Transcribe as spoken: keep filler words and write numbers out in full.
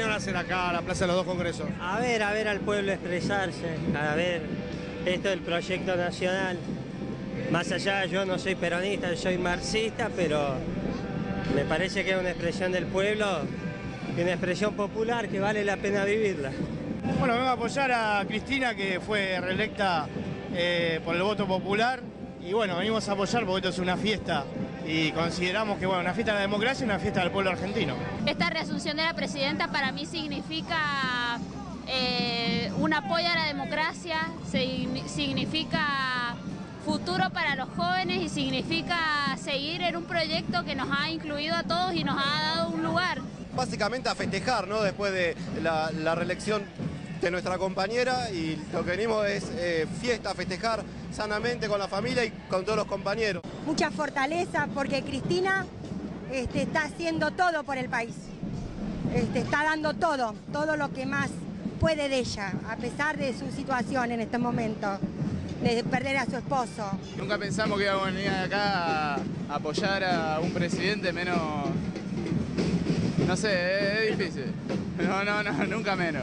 vinieron a hacer acá a la Plaza de los Dos Congresos? A ver, a ver al pueblo expresarse, a ver esto del proyecto nacional. Más allá, yo no soy peronista, soy marxista, pero me parece que es una expresión del pueblo, una expresión popular que vale la pena vivirla. Bueno, vengo a apoyar a Cristina, que fue reelecta eh, por el voto popular, y bueno, venimos a apoyar porque esto es una fiesta y consideramos que, bueno, una fiesta de la democracia y una fiesta del pueblo argentino. Esta reasunción de la presidenta para mí significa eh, un apoyo a la democracia, significa futuro para los jóvenes y significa seguir en un proyecto que nos ha incluido a todos y nos ha dado un lugar. Básicamente a festejar, ¿no?, después de la, la reelección de nuestra compañera, y lo que venimos es eh, fiesta, festejar sanamente con la familia y con todos los compañeros. Mucha fortaleza porque Cristina este, está haciendo todo por el país, este, está dando todo, todo lo que más puede de ella, a pesar de su situación en este momento, de perder a su esposo. Nunca pensamos que íbamos a venir acá a apoyar a un presidente menos... No sé, es difícil. No, no, no, nunca menos.